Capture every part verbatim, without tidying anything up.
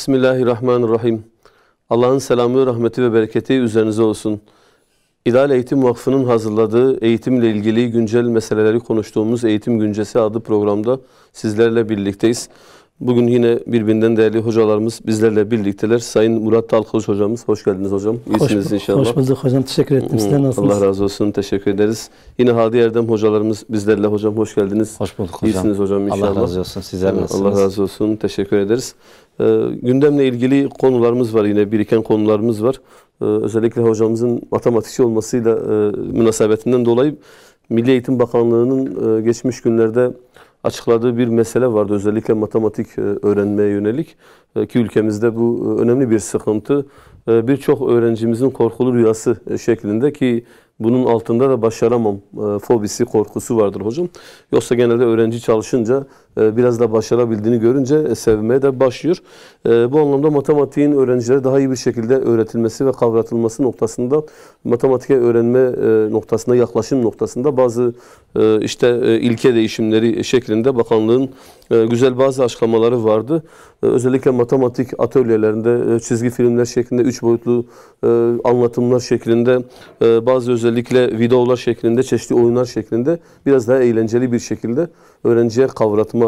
Bismillahirrahmanirrahim. Allah'ın selamı, rahmeti ve bereketi üzerinize olsun. İdare Eğitim Vakfı'nın hazırladığı eğitimle ilgili güncel meseleleri konuştuğumuz Eğitim Güncesi adlı programda sizlerle birlikteyiz. Bugün yine birbirinden değerli hocalarımız bizlerle birlikteler. Sayın Murat Talkalış hocamız, hoş geldiniz hocam. İyisiniz hoş, inşallah. Hoş bulduk hocam, teşekkür ettim. Sizler nasılsınız? Allah razı olsun, teşekkür ederiz. Yine Hadi Erdem hocalarımız bizlerle. Hocam hoş geldiniz. Hoş bulduk hocam. İyisiniz hocam inşallah. Allah razı olsun, sizler nasılsınız? Allah razı olsun, teşekkür ederiz. E, gündemle ilgili konularımız var, yine biriken konularımız var. E, özellikle hocamızın matematikçi olmasıyla e, münasebetinden dolayı Milli Eğitim Bakanlığı'nın e, geçmiş günlerde açıkladığı bir mesele vardı. Özellikle matematik öğrenmeye yönelik ki ülkemizde bu önemli bir sıkıntı. Birçok öğrencimizin korkulu rüyası şeklinde ki bunun altında da başaramam fobisi, korkusu vardır hocam. Yoksa genelde öğrenci çalışınca biraz da başarabildiğini görünce sevmeye de başlıyor. Bu anlamda matematiğin öğrencilere daha iyi bir şekilde öğretilmesi ve kavratılması noktasında, matematike öğrenme noktasında, yaklaşım noktasında bazı işte ilke değişimleri şeklinde bakanlığın güzel bazı açıklamaları vardı. Özellikle matematik atölyelerinde çizgi filmler şeklinde, üç boyutlu anlatımlar şeklinde, bazı özellikle videolar şeklinde, çeşitli oyunlar şeklinde biraz daha eğlenceli bir şekilde öğrenciye kavratma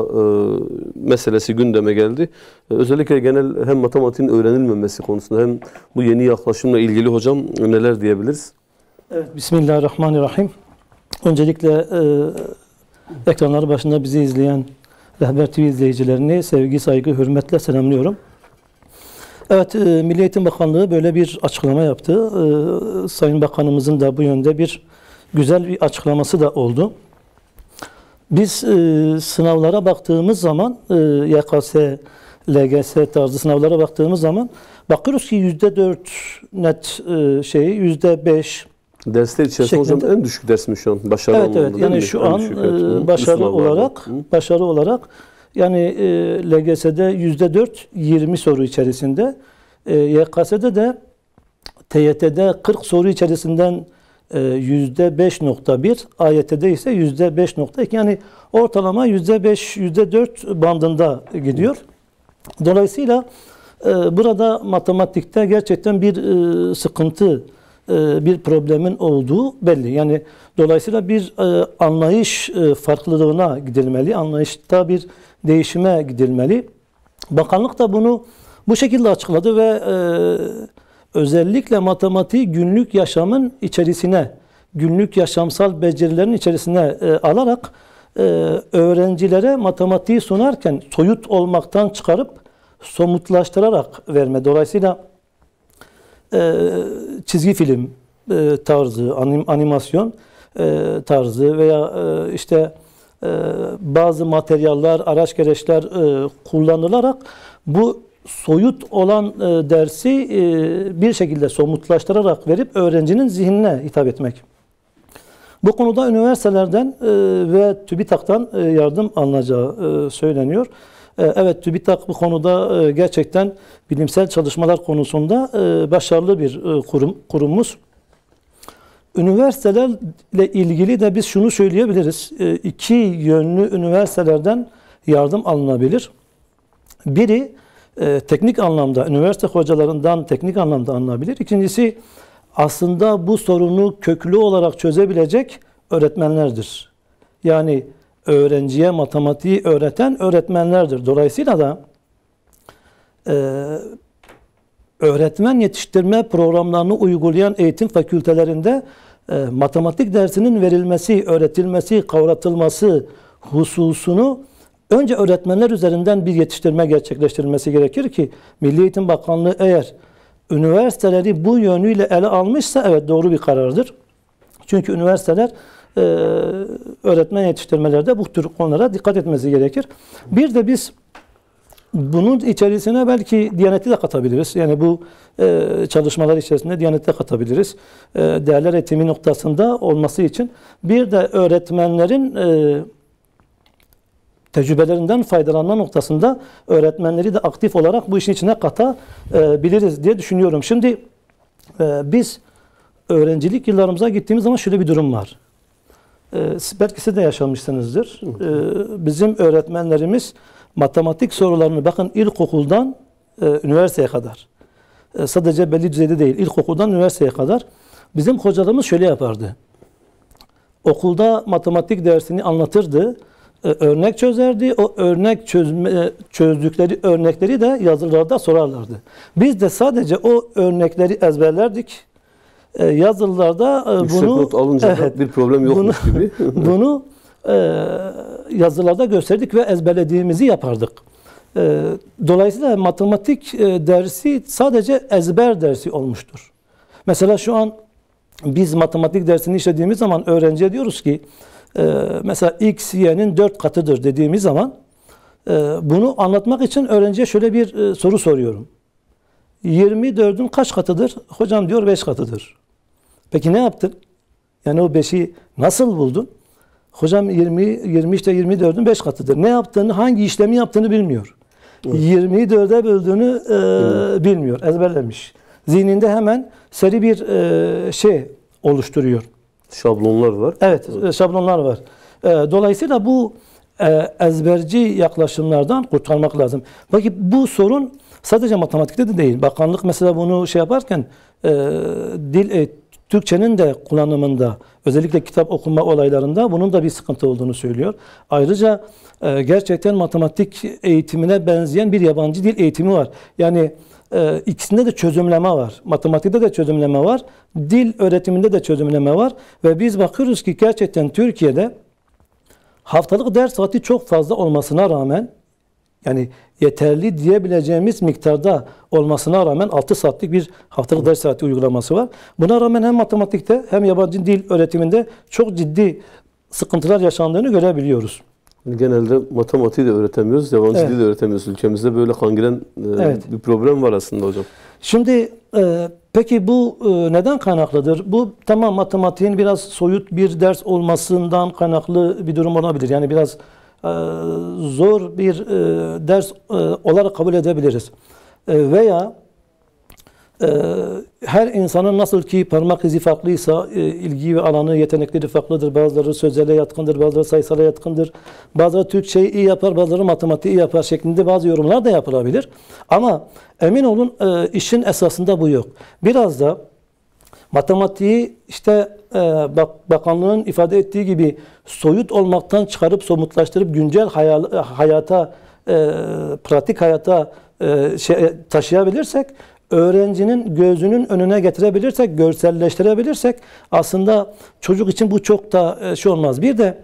meselesi gündeme geldi. Özellikle genel hem matematiğin öğrenilmemesi konusunda hem bu yeni yaklaşımla ilgili hocam neler diyebiliriz? Evet, Bismillahirrahmanirrahim. Öncelikle e, ekranları başında bizi izleyen Rehber T V izleyicilerini sevgi, saygı, hürmetle selamlıyorum. Evet, e, Milli Eğitim Bakanlığı böyle bir açıklama yaptı. E, Sayın Bakanımızın da bu yönde bir güzel bir açıklaması da oldu. Biz e, sınavlara baktığımız zaman, e, Y K S, L G S tarzı sınavlara baktığımız zaman bakıyoruz ki yüzde dört net e, şeyi, yüzde beş... Dersler içerisinde hocam en düşük ders mi şu an? Başarı evet, evet. Yani mi? Şu en an düşük, evet. başarı olarak vardı. başarı olarak yani e, L G S'de yüzde dört, yirmi soru içerisinde, e, Y K S'de de T Y T'de kırk soru içerisinden e, yüzde beş nokta bir, A Y T'de ise yüzde beş nokta iki, yani ortalama yüzde beş yüzde dört bandında gidiyor. Dolayısıyla e, burada matematikte gerçekten bir e, sıkıntı, bir problemin olduğu belli. Yani dolayısıyla bir e, anlayış e, farklılığına gidilmeli. Anlayışta bir değişime gidilmeli. Bakanlık da bunu bu şekilde açıkladı ve e, özellikle matematiği günlük yaşamın içerisine, günlük yaşamsal becerilerin içerisine e, alarak e, öğrencilere matematiği sunarken soyut olmaktan çıkarıp somutlaştırarak verme. Dolayısıyla çizgi film tarzı, animasyon tarzı veya işte bazı materyaller, araç gereçler kullanılarak bu soyut olan dersi bir şekilde somutlaştırarak verip öğrencinin zihnine hitap etmek. Bu konuda üniversitelerden ve TÜBİTAK'tan yardım alınacağı söyleniyor. Evet, TÜBİTAK bu konuda gerçekten bilimsel çalışmalar konusunda başarılı bir kurum, kurumumuz. Üniversitelerle ilgili de biz şunu söyleyebiliriz. İki yönlü üniversitelerden yardım alınabilir. Biri teknik anlamda, üniversite hocalarından teknik anlamda alınabilir. İkincisi aslında bu sorunu köklü olarak çözebilecek öğretmenlerdir. Yani öğrenciye matematiği öğreten öğretmenlerdir. Dolayısıyla da e, öğretmen yetiştirme programlarını uygulayan eğitim fakültelerinde e, matematik dersinin verilmesi, öğretilmesi, kavratılması hususunu önce öğretmenler üzerinden bir yetiştirme gerçekleştirilmesi gerekir ki Milli Eğitim Bakanlığı eğer üniversiteleri bu yönüyle ele almışsa evet doğru bir karardır. Çünkü üniversiteler Ee, öğretmen yetiştirmelerde bu tür konulara dikkat etmesi gerekir. Bir de biz bunun içerisine belki Diyaneti de katabiliriz. Yani bu e, çalışmalar içerisinde Diyaneti de katabiliriz. E, değerler eğitimi noktasında olması için. Bir de öğretmenlerin e, tecrübelerinden faydalanma noktasında öğretmenleri de aktif olarak bu işin içine katabiliriz diye düşünüyorum. Şimdi e, biz öğrencilik yıllarımıza gittiğimiz zaman şöyle bir durum var. Belki siz de yaşamışsınızdır. Bizim öğretmenlerimiz matematik sorularını bakın ilkokuldan e, üniversiteye kadar. E, sadece belli düzeyde değil, ilkokuldan üniversiteye kadar. Bizim hocalarımız şöyle yapardı. Okulda matematik dersini anlatırdı, e, örnek çözerdi. O örnek çözme, çözdükleri örnekleri de yazılarda sorarlardı. Biz de sadece o örnekleri ezberlerdik. E, yazılarda e, bunu alınca evet, bir problem yokmuş bunu, gibi. bunu e, yazılarda gösterdik ve ezberlediğimizi yapardık. E, dolayısıyla matematik e, dersi sadece ezber dersi olmuştur. Mesela şu an biz matematik dersini işlediğimiz zaman öğrenciye diyoruz ki e, mesela X, Y'nin dört katıdır dediğimiz zaman e, bunu anlatmak için öğrenciye şöyle bir e, soru soruyorum. yirmi dördün kaç katıdır? Hocam diyor beş katıdır. Peki ne yaptın? Yani o beşi nasıl buldun? Hocam yirmi, yirmi işte yirmi dördün beş katıdır. Ne yaptığını, hangi işlemi yaptığını bilmiyor. Evet. yirmiyi dörde böldüğünü e, evet. bilmiyor, ezberlemiş. Zihninde hemen seri bir e, şey oluşturuyor. Şablonlar var. Evet, evet. şablonlar var. E, dolayısıyla bu e, ezberci yaklaşımlardan kurtarmak lazım. Peki bu sorun sadece matematikte de değil. Bakanlık mesela bunu şey yaparken e, dil e, Türkçenin de kullanımında, özellikle kitap okuma olaylarında bunun da bir sıkıntı olduğunu söylüyor. Ayrıca e, gerçekten matematik eğitimine benzeyen bir yabancı dil eğitimi var. Yani e, ikisinde de çözümleme var. Matematikte de çözümleme var. Dil öğretiminde de çözümleme var. Ve biz bakıyoruz ki gerçekten Türkiye'de haftalık ders saati çok fazla olmasına rağmen, yani yeterli diyebileceğimiz miktarda olmasına rağmen altı saatlik bir haftalık ders saati uygulaması var. Buna rağmen hem matematikte hem yabancı dil öğretiminde çok ciddi sıkıntılar yaşandığını görebiliyoruz. Genelde matematiği de öğretemiyoruz, yabancı evet. dil de öğretemiyoruz. Ülkemizde böyle kangren evet. bir problem var aslında hocam. Şimdi e, peki bu e, neden kaynaklıdır? Bu tamam matematiğin biraz soyut bir ders olmasından kaynaklı bir durum olabilir. Yani biraz zor bir ders olarak kabul edebiliriz. Veya her insanın nasıl ki parmak izi farklıysa, ilgi ve alanı, yetenekleri farklıdır. Bazıları sözele yatkındır, bazıları sayısala yatkındır. Bazıları Türkçeyi iyi yapar, bazıları matematiği iyi yapar şeklinde bazı yorumlar da yapılabilir. Ama emin olun işin esasında bu yok. Biraz da matematiği işte bakanlığın ifade ettiği gibi soyut olmaktan çıkarıp somutlaştırıp güncel hayata, pratik hayata taşıyabilirsek, öğrencinin gözünün önüne getirebilirsek, görselleştirebilirsek aslında çocuk için bu çok da şey olmaz. Bir de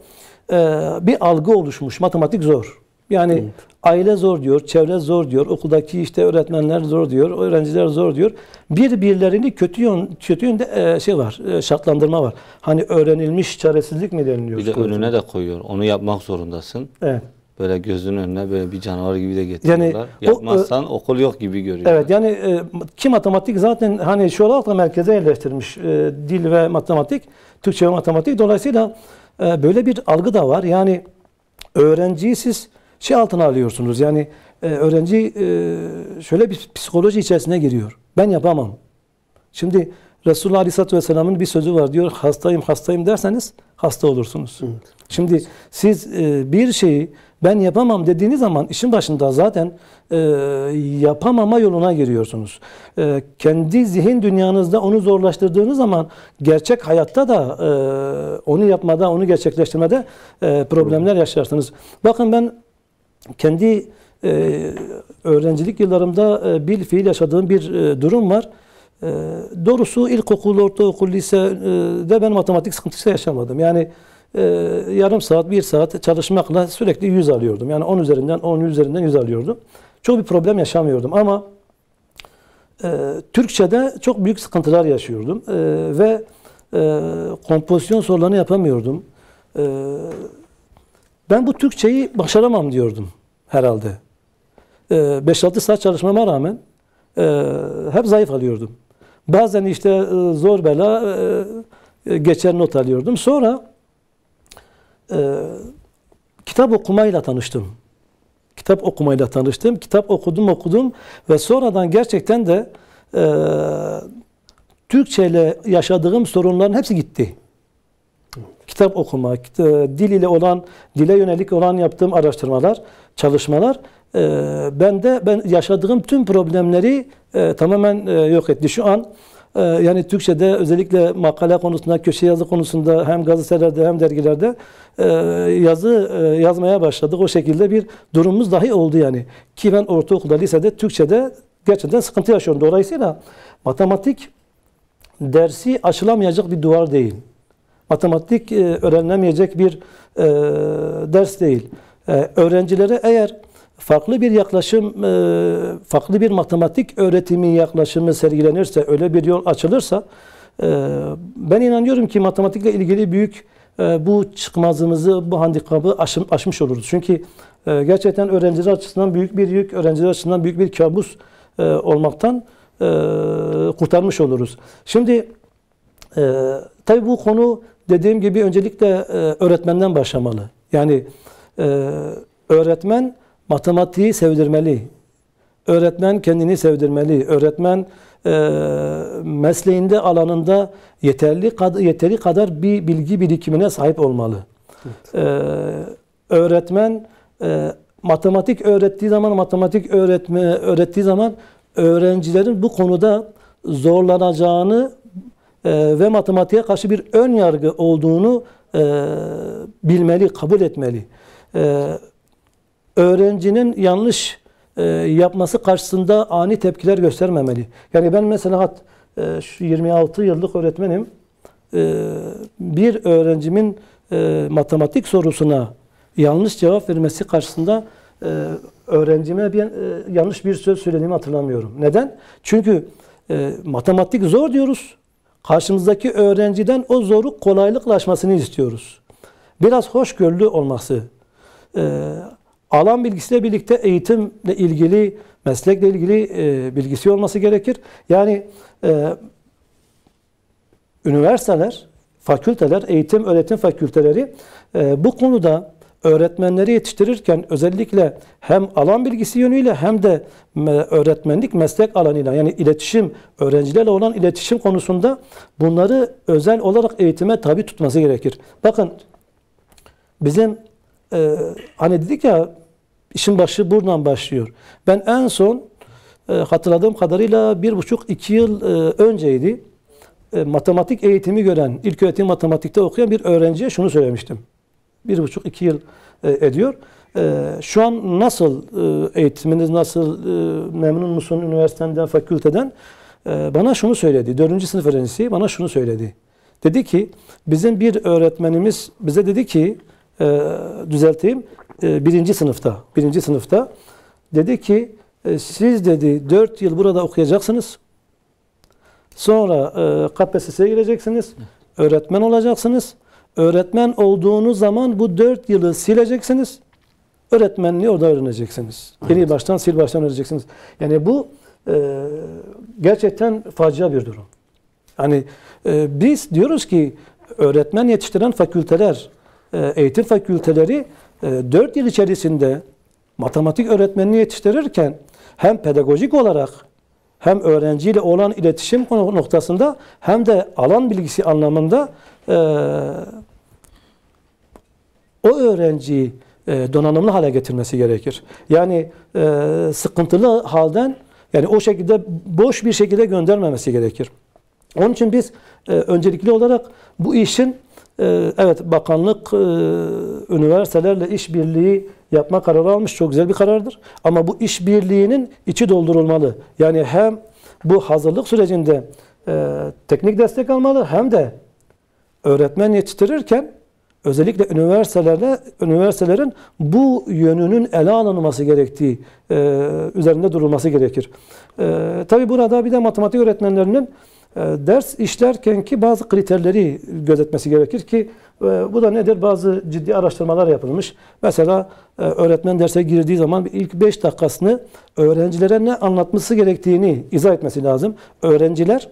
bir algı oluşmuş, matematik zor. Yani evet. aile zor diyor, çevre zor diyor, okuldaki işte öğretmenler zor diyor, öğrenciler zor diyor. Birbirlerini kötü yön, kötü yönde şey var, şartlandırma var. Hani öğrenilmiş çaresizlik mi deniliyor? Bir de önüne hocam? de koyuyor. Onu yapmak zorundasın. Evet. Böyle gözünün önüne böyle bir canavar gibi de getiriyorlar. Yani, yapmazsan o, okul yok gibi görüyorlar. Evet yani e, ki matematik zaten hani şu olarak da merkeze yerleştirmiş e, dil ve matematik, Türkçe ve matematik. Dolayısıyla e, böyle bir algı da var. Yani öğrenciyi siz şey altına alıyorsunuz, yani e, öğrenci e, şöyle bir psikoloji içerisine giriyor. Ben yapamam. Şimdi Resulullah Aleyhisselatü Vesselam'ın bir sözü var, diyor hastayım hastayım derseniz hasta olursunuz. Evet. Şimdi siz e, bir şeyi ben yapamam dediğiniz zaman işin başında zaten e, yapamama yoluna giriyorsunuz. E, kendi zihin dünyanızda onu zorlaştırdığınız zaman gerçek hayatta da e, onu yapmada, onu gerçekleştirmede e, problemler yaşarsınız. Bakın ben kendi e, öğrencilik yıllarımda e, bir fiil yaşadığım bir e, durum var. E, doğrusu ilkokul, ortaokul, lisede e, ben matematik sıkıntısı yaşamadım. Yani e, yarım saat, bir saat çalışmakla sürekli yüz alıyordum. Yani on üzerinden on üzerinden yüz alıyordum. Çok bir problem yaşamıyordum ama e, Türkçe'de çok büyük sıkıntılar yaşıyordum. E, ve e, kompozisyon sorularını yapamıyordum. E, ben bu Türkçeyi başaramam diyordum herhalde. Ee, beş altı saat çalışmama rağmen e, hep zayıf alıyordum. Bazen işte e, zor bela e, geçer not alıyordum. Sonra e, kitap okumayla tanıştım. Kitap okumayla tanıştım. Kitap okudum okudum ve sonradan gerçekten de e, Türkçe ile yaşadığım sorunların hepsi gitti. Kitap okumak, dil ile olan, dile yönelik olan yaptığım araştırmalar, çalışmalar ben de ben yaşadığım tüm problemleri tamamen yok etti. Şu an yani Türkçe'de özellikle makale konusunda, köşe yazı konusunda hem gazetelerde hem dergilerde yazı yazmaya başladık. O şekilde bir durumumuz dahi oldu yani. Ki ben ortaokulda, lisede Türkçe'de gerçekten sıkıntı yaşıyorum. Dolayısıyla matematik dersi aşılamayacak bir duvar değil. Matematik öğrenilemeyecek bir ders değil. Öğrencilere eğer farklı bir yaklaşım, farklı bir matematik öğretimi yaklaşımı sergilenirse, öyle bir yol açılırsa, ben inanıyorum ki matematikle ilgili büyük bu çıkmazımızı, bu handikapı aşmış oluruz. Çünkü gerçekten öğrenciler açısından büyük bir yük, öğrenciler açısından büyük bir kabus olmaktan kurtarmış oluruz. Şimdi tabii bu konu dediğim gibi öncelikle öğretmenden başlamalı. Yani öğretmen matematiği sevdirmeli. Öğretmen kendini sevdirmeli. Öğretmen e, mesleğinde, alanında yeterli, kad yeterli kadar bir bilgi birikimine sahip olmalı. Evet. E, öğretmen e, matematik öğrettiği zaman, matematik öğretme öğrettiği zaman öğrencilerin bu konuda zorlanacağını e, ve matematiğe karşı bir ön yargı olduğunu e, bilmeli, kabul etmeli. E, Öğrencinin yanlış e, yapması karşısında ani tepkiler göstermemeli. Yani ben mesela e, şu yirmi altı yıllık öğretmenim, e, bir öğrencimin e, matematik sorusuna yanlış cevap vermesi karşısında e, öğrencime bir, e, yanlış bir söz söylediğimi hatırlamıyorum. Neden? Çünkü e, matematik zor diyoruz. Karşımızdaki öğrenciden o zoru kolaylıkla aşmasını istiyoruz. Biraz hoşgörülü olması, e, alan bilgisiyle birlikte eğitimle ilgili, meslekle ilgili e, bilgisi olması gerekir. Yani e, üniversiteler, fakülteler, eğitim, öğretim fakülteleri e, bu konuda öğretmenleri yetiştirirken özellikle hem alan bilgisi yönüyle hem de öğretmenlik meslek alanıyla, yani iletişim, öğrencilerle olan iletişim konusunda bunları özel olarak eğitime tabi tutması gerekir. Bakın bizim Ee, hani dedik ya, işin başı buradan başlıyor. Ben en son e, hatırladığım kadarıyla bir buçuk iki yıl e, önceydi. E, matematik eğitimi gören, ilköğretim matematikte okuyan bir öğrenciye şunu söylemiştim. Bir buçuk iki yıl e, ediyor. E, şu an nasıl e, eğitiminiz nasıl, e, memnun musun üniversiteden, fakülteden? E, bana şunu söyledi. Dördüncü sınıf öğrencisi bana şunu söyledi. Dedi ki bizim bir öğretmenimiz bize dedi ki, Ee, düzelteyim, ee, birinci sınıfta, birinci sınıfta dedi ki, e, siz dedi dört yıl burada okuyacaksınız, sonra e, K P S S'ye gireceksiniz, öğretmen olacaksınız, öğretmen olduğunuz zaman bu dört yılı sileceksiniz, öğretmenliği orada öğreneceksiniz, yeni evet. baştan sil baştan öğreneceksiniz. Yani bu e, gerçekten facia bir durum. Yani e, biz diyoruz ki öğretmen yetiştiren fakülteler, eğitim fakülteleri dört yıl içerisinde matematik öğretmenini yetiştirirken hem pedagojik olarak hem öğrenciyle olan iletişim noktasında hem de alan bilgisi anlamında o öğrenciyi donanımlı hale getirmesi gerekir. Yani sıkıntılı halden, yani o şekilde boş bir şekilde göndermemesi gerekir. Onun için biz öncelikli olarak bu işin, evet, bakanlık üniversitelerle işbirliği yapma kararı almış. Çok güzel bir karardır. Ama bu işbirliğinin içi doldurulmalı. Yani hem bu hazırlık sürecinde teknik destek almalı hem de öğretmen yetiştirirken özellikle üniversitelerle üniversitelerin bu yönünün ele alınması gerektiği üzerinde durulması gerekir. Tabii burada bir de matematik öğretmenlerinin ders işlerkenki bazı kriterleri gözetmesi gerekir ki bu da nedir? Bazı ciddi araştırmalar yapılmış. Mesela öğretmen derse girdiği zaman ilk beş dakikasını öğrencilere ne anlatması gerektiğini izah etmesi lazım. Öğrenciler,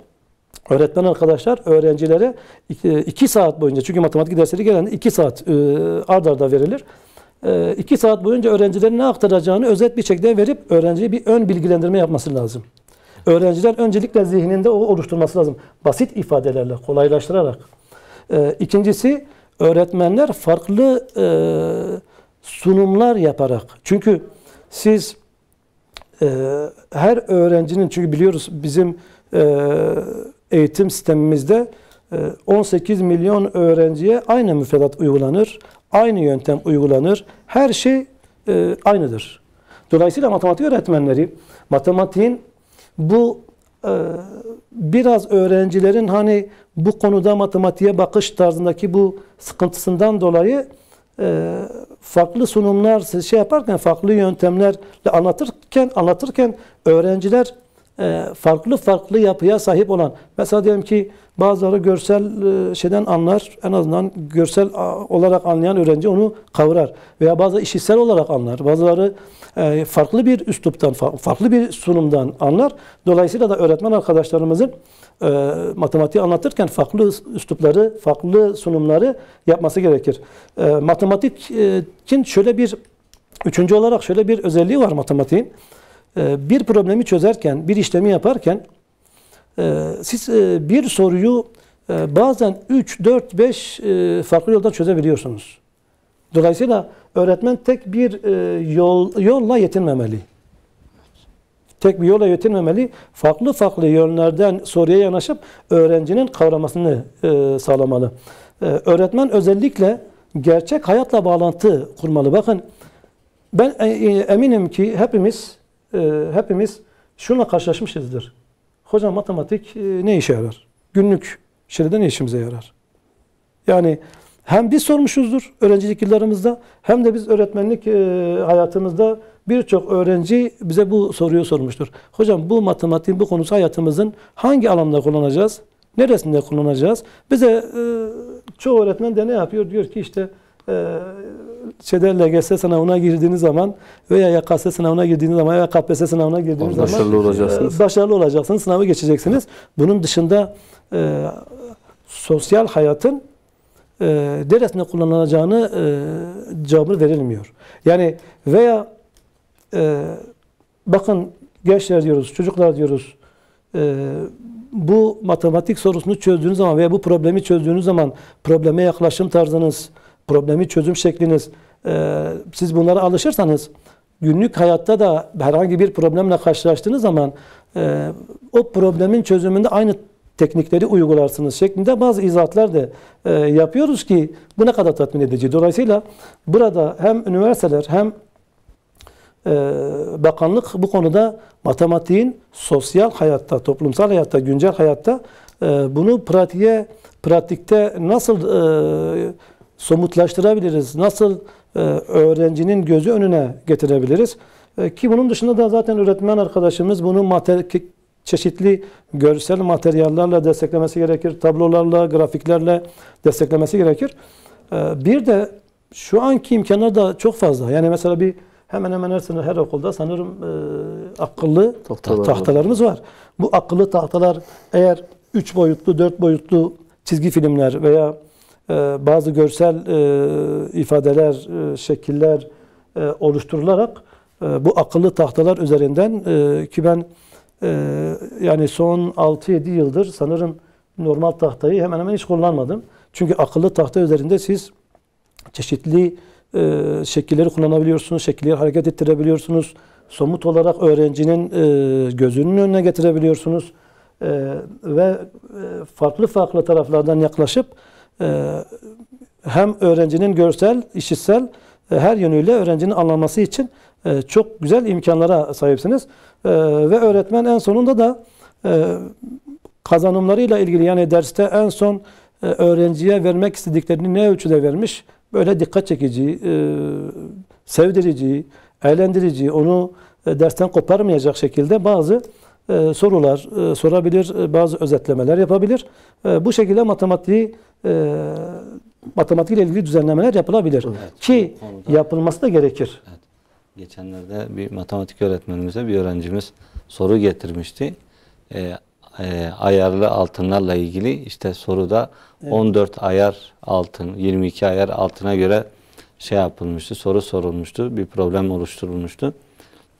öğretmen arkadaşlar öğrencilere iki saat boyunca, çünkü matematik dersleri genelde iki saat ard arda verilir. iki saat boyunca öğrencilerin ne aktaracağını özet bir şekilde verip öğrenciye bir ön bilgilendirme yapması lazım. Öğrenciler öncelikle zihninde o oluşturması lazım. Basit ifadelerle, kolaylaştırarak. Ee, ikincisi, öğretmenler farklı e, sunumlar yaparak. Çünkü siz e, her öğrencinin, çünkü biliyoruz bizim e, eğitim sistemimizde e, on sekiz milyon öğrenciye aynı müfredat uygulanır, aynı yöntem uygulanır, her şey e, aynıdır. Dolayısıyla matematik öğretmenleri matematiğin bu e, biraz öğrencilerin hani bu konuda matematiğe bakış tarzındaki bu sıkıntısından dolayı e, farklı sunumlar siz şey yaparken, farklı yöntemlerle anlatırken anlatırken öğrenciler e, farklı farklı yapıya sahip olan, mesela diyelim ki bazıları görsel e, şeyden anlar, en azından görsel olarak anlayan öğrenci onu kavrar, veya bazı işitsel olarak anlar, bazıları e, farklı bir üsluptan, farklı bir sunumdan anlar. Dolayısıyla da öğretmen arkadaşlarımızın e, matematiği anlatırken farklı üslupları, farklı sunumları yapması gerekir. E, matematik e, için şöyle bir, üçüncü olarak şöyle bir özelliği var matematiğin. E, bir problemi çözerken, bir işlemi yaparken siz bir soruyu bazen üç, dört, beş farklı yoldan çözebiliyorsunuz. Dolayısıyla öğretmen tek bir yol, yolla yetinmemeli. Tek bir yolla yetinmemeli. Farklı farklı yönlerden soruya yanaşıp öğrencinin kavramasını sağlamalı. Öğretmen özellikle gerçek hayatla bağlantı kurmalı. Bakın ben eminim ki hepimiz hepimiz şunla karşılaşmışızdır. Hocam matematik ne işe yarar? Günlük şeyde ne işimize yarar? Yani hem biz sormuşuzdur öğrencilik yıllarımızda, hem de biz öğretmenlik hayatımızda birçok öğrenci bize bu soruyu sormuştur. Hocam bu matematiğin bu konusu hayatımızın hangi alanda kullanacağız? Neresinde kullanacağız? Bize çoğu öğretmen de ne yapıyor? Diyor ki işte şeyde L G S sınavına girdiğiniz zaman veya Y K S sınavına girdiğiniz zaman veya K P S S sınavına girdiğiniz başarılı zaman olacaksınız. başarılı olacaksınız, sınavı geçeceksiniz. Bunun dışında e, sosyal hayatın e, neresinde kullanılacağını e, cevabı verilmiyor. Yani veya e, bakın gençler diyoruz, çocuklar diyoruz, e, bu matematik sorusunu çözdüğünüz zaman veya bu problemi çözdüğünüz zaman probleme yaklaşım tarzınız, problemi çözüm şekliniz, e, siz bunlara alışırsanız günlük hayatta da herhangi bir problemle karşılaştığınız zaman e, o problemin çözümünde aynı teknikleri uygularsınız şeklinde bazı izahatlar da e, yapıyoruz ki bu ne kadar tatmin edici. Dolayısıyla burada hem üniversiteler hem e, bakanlık bu konuda matematiğin sosyal hayatta, toplumsal hayatta, güncel hayatta e, bunu pratiğe, pratikte nasıl e, somutlaştırabiliriz, nasıl e, öğrencinin gözü önüne getirebiliriz? E, ki bunun dışında da zaten öğretmen arkadaşımız bunu çeşitli görsel materyallerle desteklemesi gerekir, tablolarla, grafiklerle desteklemesi gerekir. E, bir de şu anki imkanlar da çok fazla. Yani mesela bir hemen hemen her, her okulda sanırım e, akıllı tahtalar tahtalarımız var. var. Bu akıllı tahtalar eğer üç boyutlu, dört boyutlu çizgi filmler veya bazı görsel ifadeler, şekiller oluşturularak bu akıllı tahtalar üzerinden ki ben yani son altı yedi yıldır sanırım normal tahtayı hemen hemen hiç kullanmadım. Çünkü akıllı tahta üzerinde siz çeşitli şekilleri kullanabiliyorsunuz, şekilleri hareket ettirebiliyorsunuz. Somut olarak öğrencinin gözünün önüne getirebiliyorsunuz. Ve farklı farklı taraflardan yaklaşıp hem öğrencinin görsel, işitsel her yönüyle öğrencinin anlaması için çok güzel imkanlara sahipsiniz. Ve öğretmen en sonunda da kazanımlarıyla ilgili, yani derste en son öğrenciye vermek istediklerini ne ölçüde vermiş, böyle dikkat çekici, sevdirici, eğlendirici, onu dersten koparmayacak şekilde bazı sorular sorabilir, bazı özetlemeler yapabilir. Bu şekilde matematiği E, matematikle ilgili düzenlemeler yapılabilir. Evet, ki yapılması da gerekir. Evet. Geçenlerde bir matematik öğretmenimize bir öğrencimiz soru getirmişti. E, e, ayarlı altınlarla ilgili işte soruda evet. on dört ayar altın, yirmi iki ayar altına göre şey yapılmıştı, soru sorulmuştu, bir problem oluşturulmuştu.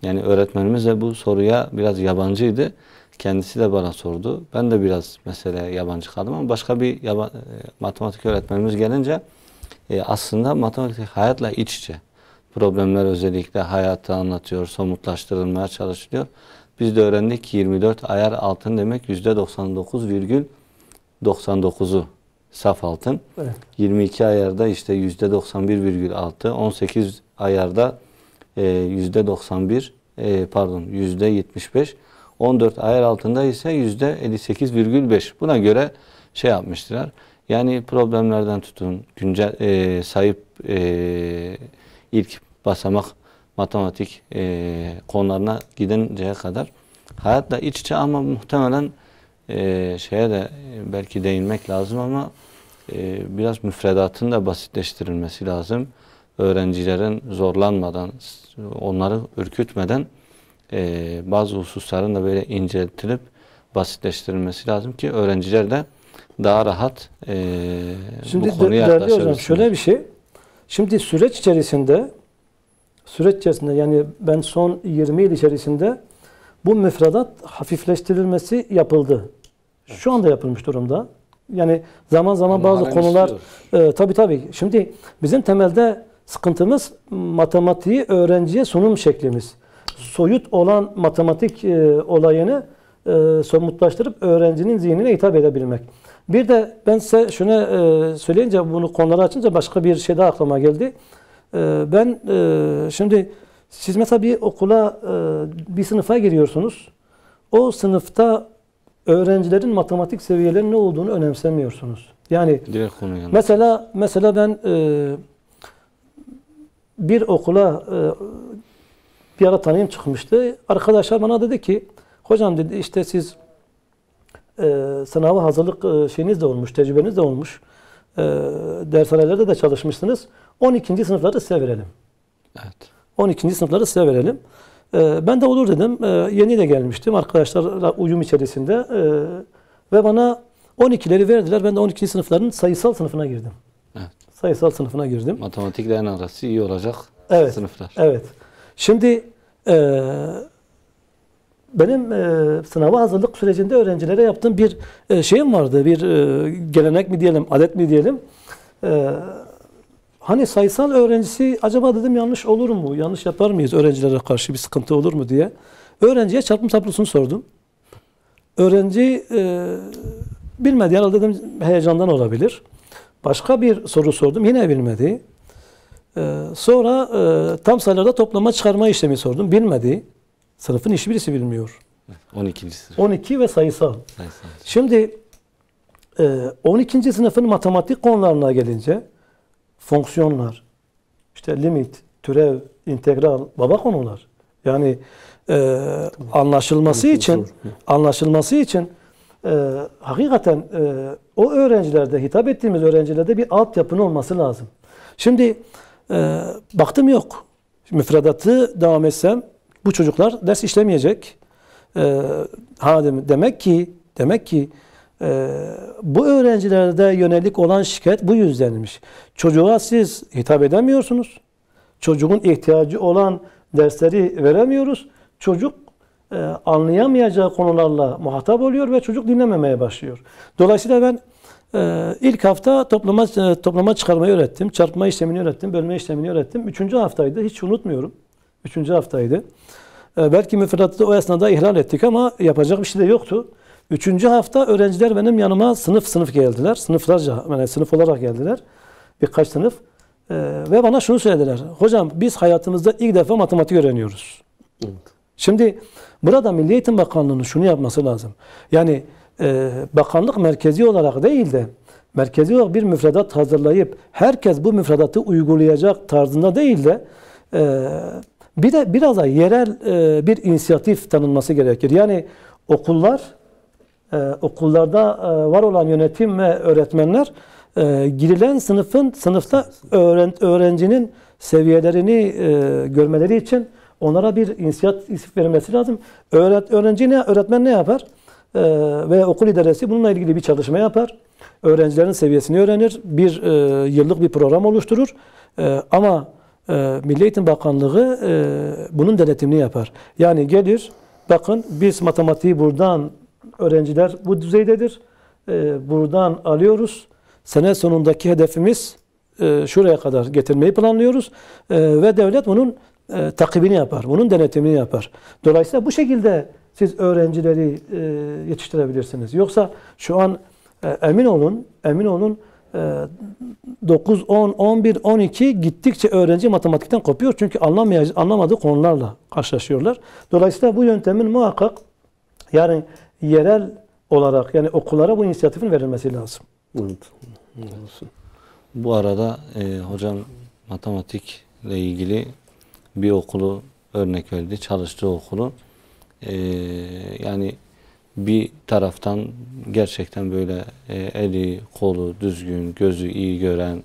Yani öğretmenimiz de bu soruya biraz yabancıydı. Kendisi de bana sordu. Ben de biraz mesela yabancı kaldım ama başka bir yaba, matematik öğretmenimiz gelince e, aslında matematik hayatla iç içe. problemler özellikle hayatta anlatıyor, somutlaştırılmaya çalışılıyor. Biz de öğrendik ki yirmi dört ayar altın demek yüzde doksan dokuz virgül doksan dokuzu saf altın. Evet. yirmi iki ayarda işte yüzde doksan bir virgül altı, on sekiz ayarda yüzde doksan bir pardon yüzde yetmiş beş, on dört ayar altında ise yüzde elli sekiz virgül beş. Buna göre şey yapmışlar. Yani problemlerden tutun, güncel e, sahip e, ilk basamak matematik e, konularına gidinceye kadar hayatla iç içe, ama muhtemelen e, şeye de belki değinmek lazım, ama e, biraz müfredatın da basitleştirilmesi lazım. Öğrencilerin zorlanmadan, onları ürkütmeden e, bazı hususların da böyle inceltilip basitleştirilmesi lazım ki öğrenciler de daha rahat e, şimdi bu konuya yaklaşabilir. Şöyle bir şey, şimdi süreç içerisinde süreç içerisinde yani ben son yirmi yıl içerisinde bu müfredat hafifleştirilmesi yapıldı. Evet. Şu anda yapılmış durumda. Yani zaman zaman bunlar bazı konular e, tabii tabii. Şimdi bizim temelde sıkıntımız matematiği öğrenciye sunum şeklimiz. Soyut olan matematik e, olayını e, somutlaştırıp öğrencinin zihnine hitap edebilmek. Bir de ben size şunu e, söyleyince, bunu konuları açınca başka bir şey daha aklıma geldi. E, ben e, şimdi siz mesela bir okula e, bir sınıfa giriyorsunuz. O sınıfta öğrencilerin matematik seviyelerinin ne olduğunu önemsemiyorsunuz. Yani mesela mesela ben e, bir okula e, bir ara tanıyım çıkmıştı. Arkadaşlar bana dedi ki, hocam dedi işte siz e, sınava hazırlık şeyiniz de olmuş, tecrübeniz de olmuş. E, dershanelerde de çalışmışsınız. on ikinci sınıfları size verelim. Evet. on ikinci sınıfları size verelim. Ben de olur dedim. Yeni de gelmiştim. Arkadaşlarla uyum içerisinde. Ve bana on ikileri verdiler. Ben de on ikinci sınıfların sayısal sınıfına girdim. Evet. Sayısal sınıfına girdim. Matematiklerin arası iyi olacak, evet, sınıflar. Evet. Şimdi benim sınava hazırlık sürecinde öğrencilere yaptığım bir şeyim vardı. Bir gelenek mi diyelim, adet mi diyelim. Hani sayısal öğrencisi, acaba dedim yanlış olur mu? Yanlış yapar mıyız? Öğrencilere karşı bir sıkıntı olur mu diye. Öğrenciye çarpım tablosunu sordum. Öğrenci e, bilmedi. Herhalde dedim heyecandan olabilir. Başka bir soru sordum. Yine bilmedi. E, sonra e, tam sayılarda toplama çıkarma işlemi sordum. Bilmedi. Sınıfın hiçbirisi bilmiyor. on ikinci sınıf. on iki ve sayısal. sayısal. Şimdi e, on ikinci sınıfın matematik konularına gelince fonksiyonlar, işte limit, türev, integral, baba konular. Yani e, anlaşılması için, anlaşılması için e, hakikaten e, o öğrencilerde, hitap ettiğimiz öğrencilerde bir altyapının olması lazım. Şimdi e, baktım yok. Müfredatı devam etsem bu çocuklar ders işlemeyecek. E, ha demek ki, demek ki Ee, bu öğrencilerde yönelik olan şikayet bu yüzdenmiş. Çocuğa siz hitap edemiyorsunuz. Çocuğun ihtiyacı olan dersleri veremiyoruz. Çocuk e, anlayamayacağı konularla muhatap oluyor ve çocuk dinlememeye başlıyor. Dolayısıyla ben e, ilk hafta toplama, e, toplama çıkarmayı öğrettim. Çarpma işlemini öğrettim. Bölme işlemini öğrettim. Üçüncü haftaydı. Hiç unutmuyorum. Üçüncü haftaydı. E, belki müfredatı da o esnada ihlal ettik ama yapacak bir şey de yoktu. Üçüncü hafta öğrenciler benim yanıma sınıf sınıf geldiler. Sınıflarca, yani sınıf olarak geldiler. Birkaç sınıf. Ee, ve bana şunu söylediler. Hocam biz hayatımızda ilk defa matematik öğreniyoruz. Evet. Şimdi burada Milli Eğitim Bakanlığı'nın şunu yapması lazım. Yani e, bakanlık merkezi olarak değil de merkezi olarak bir müfredat hazırlayıp herkes bu müfredatı uygulayacak tarzında değil de e, bir de biraz da yerel e, bir inisiyatif tanınması gerekir. Yani okullar Ee, okullarda e, var olan yönetim ve öğretmenler e, girilen sınıfın sınıfta öğren, öğrencinin seviyelerini e, görmeleri için onlara bir inisiyatif verilmesi lazım. Öğret, öğrenci ne, öğretmen ne yapar? E, ve okul idaresi bununla ilgili bir çalışma yapar. Öğrencilerin seviyesini öğrenir. Bir e, yıllık bir program oluşturur. E, ama e, Milli Eğitim Bakanlığı e, bunun denetimini yapar. Yani gelir, bakın biz matematiği buradan öğrenciler bu düzeydedir. Ee, buradan alıyoruz. Sene sonundaki hedefimiz e, şuraya kadar getirmeyi planlıyoruz e, ve devlet bunun e, takibini yapar, bunun denetimini yapar. Dolayısıyla bu şekilde siz öğrencileri e, yetiştirebilirsiniz. Yoksa şu an e, emin olun, emin olun e, dokuz, on, on bir, on iki gittikçe öğrenci matematikten kopuyor. Çünkü anlamadığı konularla karşılaşıyorlar. Dolayısıyla bu yöntemin muhakkak yani yerel olarak yani okullara bu inisiyatifin verilmesi lazım. Evet. Bu arada e, hocam matematikle ilgili bir okulu örnek verdi, çalıştığı okulu. E, yani bir taraftan gerçekten böyle e, eli, kolu düzgün, gözü iyi gören,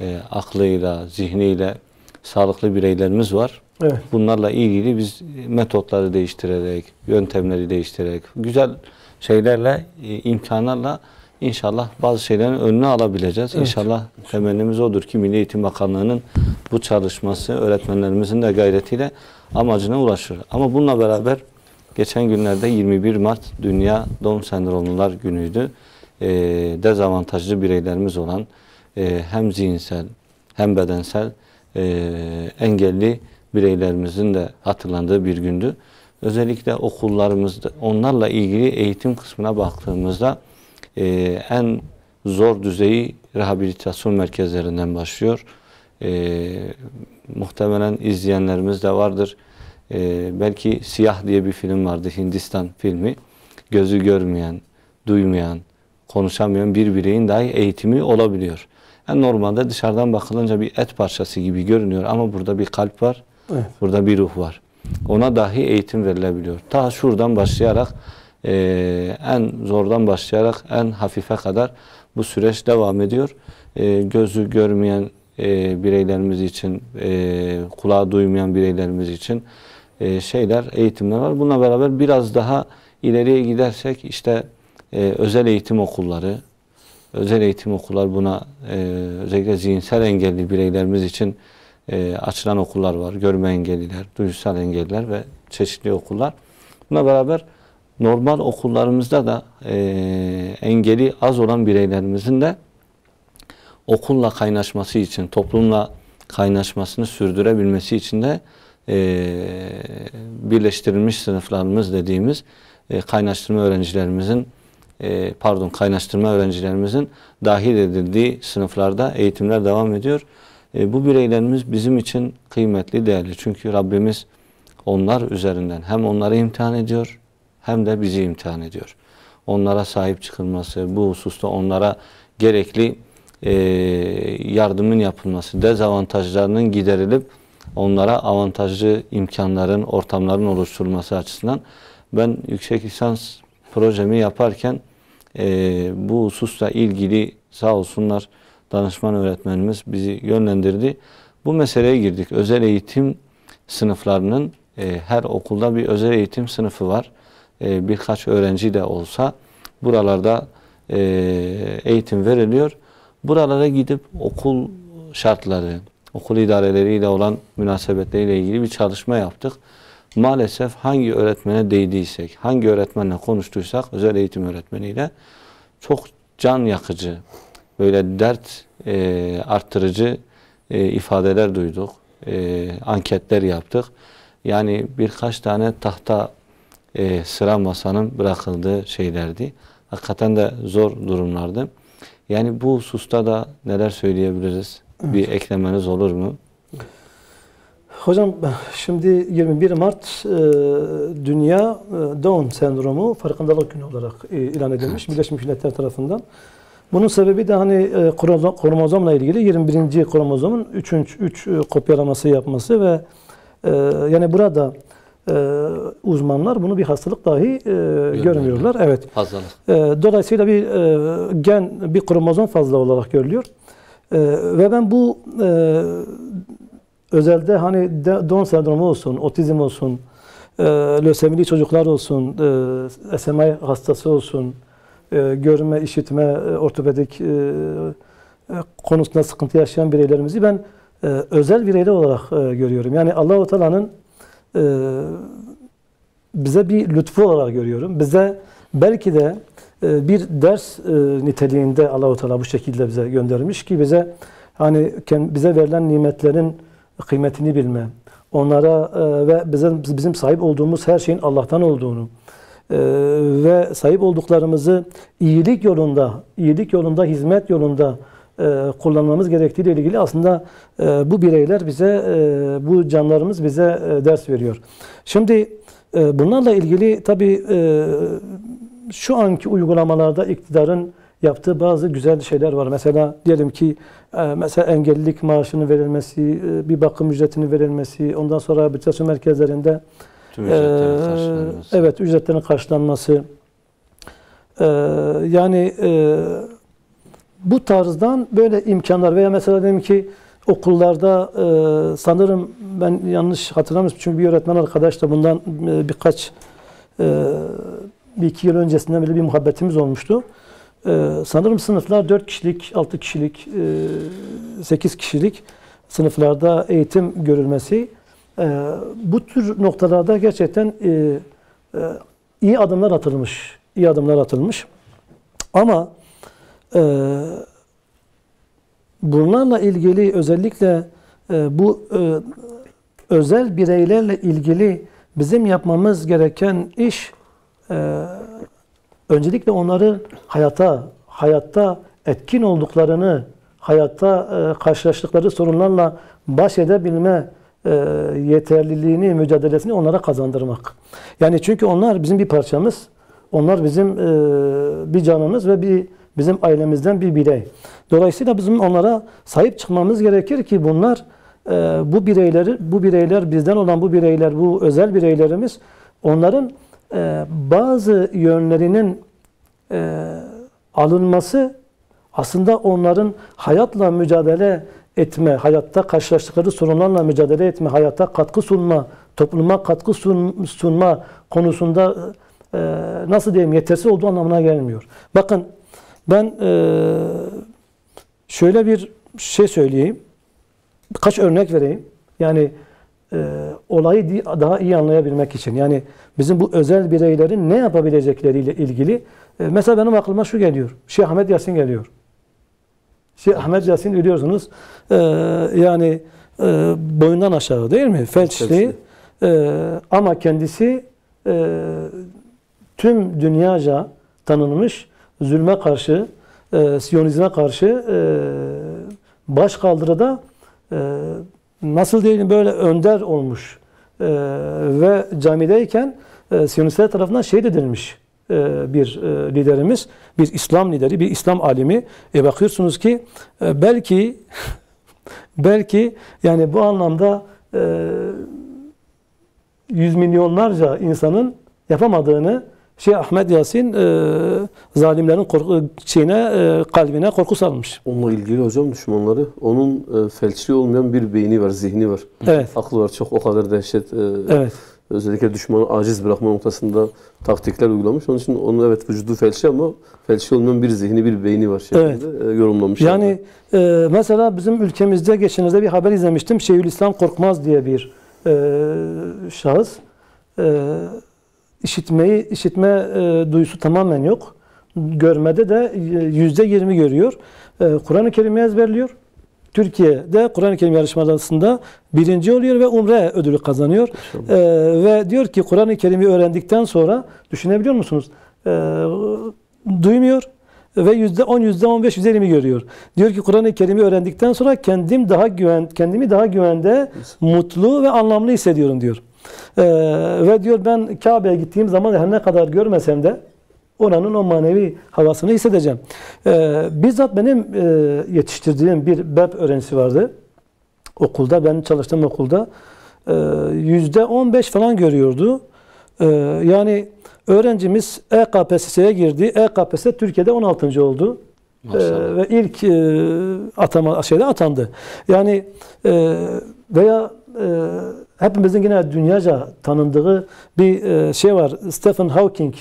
e, aklıyla, zihniyle sağlıklı bireylerimiz var. Evet. Bunlarla ilgili biz metotları değiştirerek, yöntemleri değiştirerek, güzel şeylerle, e, imkanlarla İnşallah bazı şeylerin önüne alabileceğiz. Evet. İnşallah temennimiz odur ki Milli Eğitim Bakanlığı'nın bu çalışması öğretmenlerimizin de gayretiyle amacına ulaşır. Ama bununla beraber geçen günlerde yirmi bir Mart Dünya Down Sendromlular Günü'ydü. E, dezavantajlı bireylerimiz olan e, hem zihinsel hem bedensel e, engelli bireylerimizin de hatırlandığı bir gündü. Özellikle okullarımızda onlarla ilgili eğitim kısmına baktığımızda Ee, en zor düzeyi rehabilitasyon merkezlerinden başlıyor. Ee, muhtemelen izleyenlerimiz de vardır. Ee, belki Siyah diye bir film vardı, Hindistan filmi. Gözü görmeyen, duymayan, konuşamayan bir bireyin dahi eğitimi olabiliyor. Yani normalde dışarıdan bakılınca bir et parçası gibi görünüyor ama burada bir kalp var, evet. Burada bir ruh var. Ona dahi eğitim verilebiliyor. Ta şuradan başlayarak Ee, en zordan başlayarak en hafife kadar bu süreç devam ediyor. Ee, gözü görmeyen e, bireylerimiz için, e, kulağı duymayan bireylerimiz için e, şeyler, eğitimler var. Bununla beraber biraz daha ileriye gidersek işte e, özel eğitim okulları, özel eğitim okullar buna e, özellikle zihinsel engelli bireylerimiz için e, açılan okullar var. Görme engelliler, duysal engelliler ve çeşitli okullar. Bununla beraber normal okullarımızda da e, engeli az olan bireylerimizin de okulla kaynaşması için, toplumla kaynaşmasını sürdürebilmesi için de e, birleştirilmiş sınıflarımız dediğimiz e, kaynaştırma öğrencilerimizin e, pardon kaynaştırma öğrencilerimizin dahil edildiği sınıflarda eğitimler devam ediyor. E, bu bireylerimiz bizim için kıymetli, değerli. Çünkü Rabbimiz onlar üzerinden hem onları imtihan ediyor hem de bizi imtihan ediyor. Onlara sahip çıkılması, bu hususta onlara gerekli e, yardımın yapılması, dezavantajlarının giderilip onlara avantajlı imkanların, ortamların oluşturulması açısından ben yüksek lisans projemi yaparken e, bu hususla ilgili sağ olsunlar danışman öğretmenimiz bizi yönlendirdi. Bu meseleye girdik. Özel eğitim sınıflarının e, her okulda bir özel eğitim sınıfı var. Birkaç öğrenci de olsa buralarda eğitim veriliyor. Buralara gidip okul şartları, okul idareleriyle olan münasebetleriyle ilgili bir çalışma yaptık. Maalesef hangi öğretmene değdiysek, hangi öğretmenle konuştuysak, özel eğitim öğretmeniyle çok can yakıcı, böyle dert arttırıcı ifadeler duyduk, anketler yaptık. Yani birkaç tane tahta E, sıra masanın bırakıldığı şeylerdi. Hakikaten de zor durumlardı. Yani bu hususta da neler söyleyebiliriz? Evet. Bir eklemeniz olur mu? Hocam şimdi yirmi bir Mart e, Dünya Down Sendromu farkındalık günü olarak e, ilan edilmiş. Evet. Birleşmiş Milletler tarafından. Bunun sebebi de hani e, kromozomla ilgili yirmi birinci kromozomun üç, üç e, kopyalaması yapması ve e, yani burada Ee, uzmanlar bunu bir hastalık dahi e, görmüyorlar. Evet. Ee, dolayısıyla bir e, gen, bir kromozom fazla olarak görülüyor. E, ve ben bu e, özelde hani Down sendromu olsun, otizm olsun, e, lösemili çocuklar olsun, e, S M A hastası olsun, e, görme, işitme, ortopedik e, konusunda sıkıntı yaşayan bireylerimizi ben e, özel bireyler olarak e, görüyorum. Yani Allah-u Teala'nın Ee, bize bir lütfu olarak görüyorum. Bize belki de e, bir ders e, niteliğinde Allah-u Teala bu şekilde bize göndermiş ki bize hani bize verilen nimetlerin kıymetini bilme, onlara e, ve bizim, bizim sahip olduğumuz her şeyin Allah'tan olduğunu e, ve sahip olduklarımızı iyilik yolunda, iyilik yolunda, hizmet yolunda e, kullanmamız gerektiğiyle ilgili aslında e, bu bireyler bize, e, bu canlarımız bize e, ders veriyor. Şimdi e, bunlarla ilgili tabii e, şu anki uygulamalarda iktidarın yaptığı bazı güzel şeyler var. Mesela diyelim ki mesela engellilik maaşının verilmesi, bir bakım ücretinin verilmesi, ondan sonra rehabilitasyon merkezlerinde tüm ücretlerin e, karşılanması. Evet, ücretlerin karşılanması. E, yani e, bu tarzdan böyle imkanlar veya mesela diyelim ki okullarda e, sanırım ben yanlış hatırlamıyorum çünkü bir öğretmen arkadaş da bundan birkaç e, bir iki yıl öncesinden böyle bir muhabbetimiz olmuştu. Ee, sanırım sınıflar dört kişilik, altı kişilik, e, sekiz kişilik sınıflarda eğitim görülmesi e, bu tür noktalarda gerçekten e, e, iyi adımlar atılmış. İyi adımlar atılmış. Ama e, bunlarla ilgili özellikle e, bu e, özel bireylerle ilgili bizim yapmamız gereken iş e, öncelikle onları hayata, hayatta etkin olduklarını, hayatta e, karşılaştıkları sorunlarla baş edebilme e, yeterliliğini, mücadelesini onlara kazandırmak. Yani çünkü onlar bizim bir parçamız, onlar bizim e, bir canımız ve bir bizim ailemizden bir birey. Dolayısıyla bizim onlara sahip çıkmamız gerekir ki bunlar, e, bu bireyleri, bu bireyler bizden olan bu bireyler, bu özel bireylerimiz, onların bazı yönlerinin e, alınması aslında onların hayatla mücadele etme, hayatta karşılaştıkları sorunlarla mücadele etme, hayata katkı sunma, topluma katkı sun, sunma konusunda e, nasıl diyeyim yetersiz olduğu anlamına gelmiyor. Bakın ben e, şöyle bir şey söyleyeyim, birkaç örnek vereyim. Yani E, olayı daha iyi anlayabilmek için. Yani bizim bu özel bireylerin ne yapabilecekleriyle ilgili. E, mesela benim aklıma şu geliyor. Şeyh Ahmet Yasin geliyor. Şeyh Ahmet Yasin biliyorsunuz e, yani e, boyundan aşağı değil mi? Felçli. E, ama kendisi e, tüm dünyaca tanınmış zulme karşı, e, Siyonizme karşı e, başkaldırıda e, nasıl diyelim böyle önder olmuş ee, ve camideyken e, Siyonistler tarafından şehit edilmiş e, bir e, liderimiz, bir İslam lideri, bir İslam alimi. E, bakıyorsunuz ki e, belki belki yani bu anlamda e, yüz milyonlarca insanın yapamadığını Şeyh Ahmet Yasin e, zalimlerin korku, şeyine, e, kalbine korku salmış. Onunla ilgili hocam düşmanları, onun e, felçli olmayan bir beyni var, zihni var. Evet. Aklı var, çok o kadar dehşet. E, evet. Özellikle düşmanı aciz bırakma noktasında taktikler uygulamış. Onun için onun evet vücudu felçli ama felçli olmayan bir zihni, bir beyni var şeklinde evet. e, yorumlamış. Yani e, mesela bizim ülkemizde geçenlerde bir haber izlemiştim. Şeyhülislam Korkmaz diye bir e, şahıs. E, İşitmeyi, işitme e, duyusu tamamen yok. Görmede de yüzde yirmi görüyor. E, Kur'an-ı Kerim'i ezberliyor. Türkiye'de Kur'an-ı Kerim yarışmasında birinci oluyor ve Umre ödülü kazanıyor. E, ve diyor ki Kur'an-ı Kerim'i öğrendikten sonra düşünebiliyor musunuz? E, duymuyor ve yüzde on, yüzde on beş, yüzde yirmi görüyor. Diyor ki Kur'an-ı Kerim'i öğrendikten sonra kendim daha güven, kendimi daha güvende, mutlu ve anlamlı hissediyorum diyor. Ee, ve diyor ben Kabe'ye gittiğim zaman her ne kadar görmesem de oranın o manevi havasını hissedeceğim. Ee, bizzat benim e, yetiştirdiğim bir B E P öğrencisi vardı. Okulda, ben çalıştığım okulda yüzde on beş falan görüyordu. Ee, yani öğrencimiz E K P S'ye girdi. E K P S Türkiye'de on altıncı oldu. Ee, ve ilk e, atama, şeyde atandı. Yani e, veya e, hepimizin yine dünyaca tanındığı bir şey var. Stephen Hawking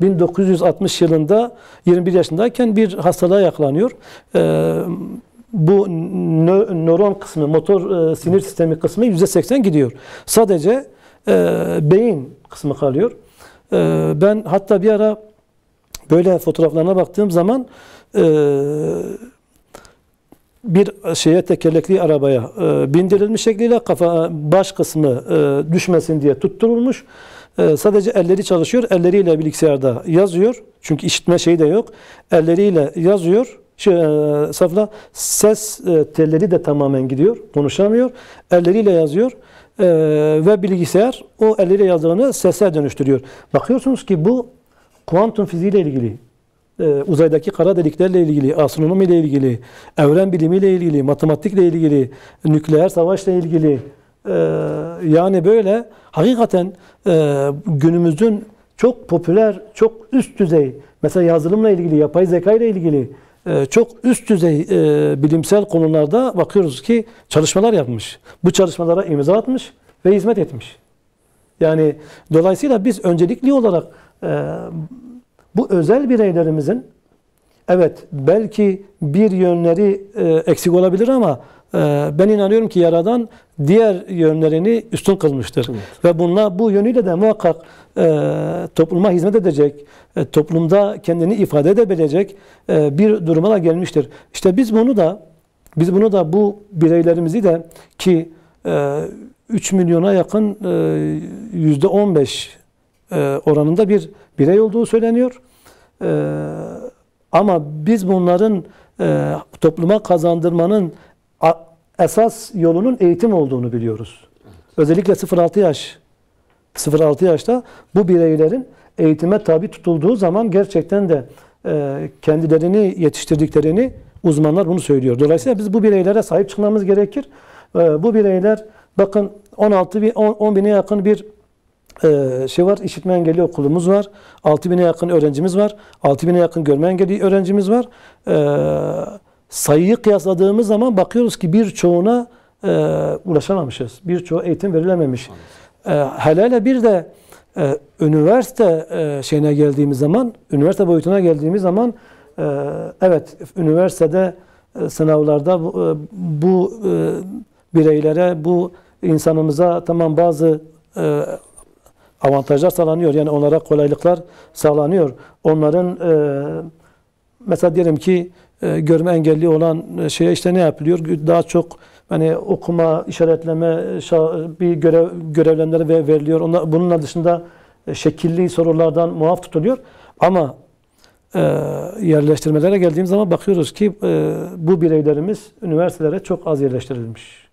bin dokuz yüz altmış yılında yirmi bir yaşındayken bir hastalığa yakalanıyor. Bu nöron kısmı, motor sinir sistemi kısmı yüzde seksen gidiyor. Sadece beyin kısmı kalıyor. Ben hatta bir ara böyle fotoğraflarına baktığım zaman bir şeye, tekerlekli arabaya e, bindirilmiş şekliyle kafa, baş kısmı e, düşmesin diye tutturulmuş. E, sadece elleri çalışıyor. Elleriyle bilgisayarda yazıyor. Çünkü işitme şeyi de yok. Elleriyle yazıyor. Şu, e, safla ses e, telleri de tamamen gidiyor. Konuşamıyor. Elleriyle yazıyor. E, ve bilgisayar o elleriyle yazdığını sese dönüştürüyor. Bakıyorsunuz ki bu kuantum fiziğiyle ilgili, uzaydaki kara deliklerle ilgili, astronomiyle ilgili, evren bilimiyle ilgili, matematikle ilgili, nükleer savaşla ilgili, ee, yani böyle hakikaten e, günümüzün çok popüler, çok üst düzey, mesela yazılımla ilgili, yapay zeka ile ilgili e, çok üst düzey e, bilimsel konularda bakıyoruz ki çalışmalar yapmış. Bu çalışmalara imza atmış ve hizmet etmiş. Yani dolayısıyla biz öncelikli olarak e, bu özel bireylerimizin, evet belki bir yönleri e, eksik olabilir ama e, ben inanıyorum ki Yaradan diğer yönlerini üstün kılmıştır. Evet. Ve bununla, bu yönüyle de muhakkak e, topluma hizmet edecek, e, toplumda kendini ifade edebilecek e, bir duruma da gelmiştir. İşte biz bunu da, biz bunu da bu bireylerimizi de ki e, üç milyona yakın e, yüzde on beş e, oranında bir birey olduğu söyleniyor. Ee, ama biz bunların e, topluma kazandırmanın a, esas yolunun eğitim olduğunu biliyoruz. Evet. Özellikle sıfır altı yaş, sıfır altı yaşta bu bireylerin eğitime tabi tutulduğu zaman gerçekten de e, kendilerini yetiştirdiklerini uzmanlar bunu söylüyor. Dolayısıyla biz bu bireylere sahip çıkmamız gerekir. E, bu bireyler, bakın on altı bin, on bine yakın bir Ee, şey var, işitme engelli okulumuz var. altı bine yakın öğrencimiz var. altı bine yakın görme engelli öğrencimiz var. Ee, sayıyı kıyasladığımız zaman bakıyoruz ki birçoğuna e, ulaşamamışız. Birçoğu eğitim verilememiş. Ee, hele hele bir de e, üniversite e, şeyine geldiğimiz zaman, üniversite boyutuna geldiğimiz zaman e, evet, üniversitede e, sınavlarda bu, e, bu e, bireylere, bu insanımıza tamam bazı e, avantajlar sağlanıyor. Yani onlara kolaylıklar sağlanıyor. Onların e, mesela diyelim ki e, görme engelli olan şeye işte ne yapılıyor? Daha çok hani okuma, işaretleme bir görev, görevlendirme ve veriliyor. Onlar, bunun dışında e, şekilli sorulardan muaf tutuluyor. Ama e, yerleştirmelere geldiğimiz zaman bakıyoruz ki e, bu bireylerimiz üniversitelere çok az yerleştirilmiş.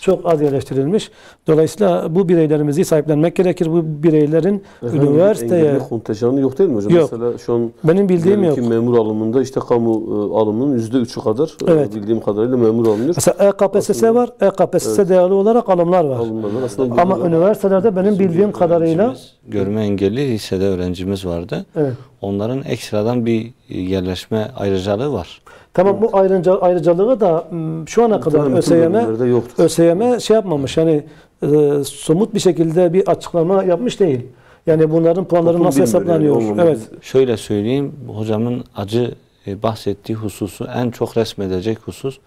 Çok az yerleştirilmiş. Dolayısıyla bu bireylerimizi sahiplenmek gerekir. Bu bireylerin efendim, üniversiteye... Engelli kontenjanı yok değil mi hocam? Yok. Mesela şu an benim bildiğim yok. Memur alımında işte kamu alımının yüzde üçü kadar, evet, bildiğim kadarıyla memur alınıyor. Mesela E K P S S aslında, var. E K P S S evet, değerli olarak alımlar var. Alımlar aslında. Ama üniversitelerde benim bildiğim kadarıyla... Görme engelli lisede öğrencimiz vardı. Evet. Onların ekstradan bir yerleşme ayrıcalığı var. Tamam, evet, bu ayrıca, ayrıcalığı da şu ana kadar ÖSYM şey yapmamış. Yani e, somut bir şekilde bir açıklama yapmış değil. Yani bunların puanları toplum nasıl hesaplanıyor? Yani, evet. Şöyle söyleyeyim, hocamın acı e, bahsettiği hususu en çok resmedecek husus.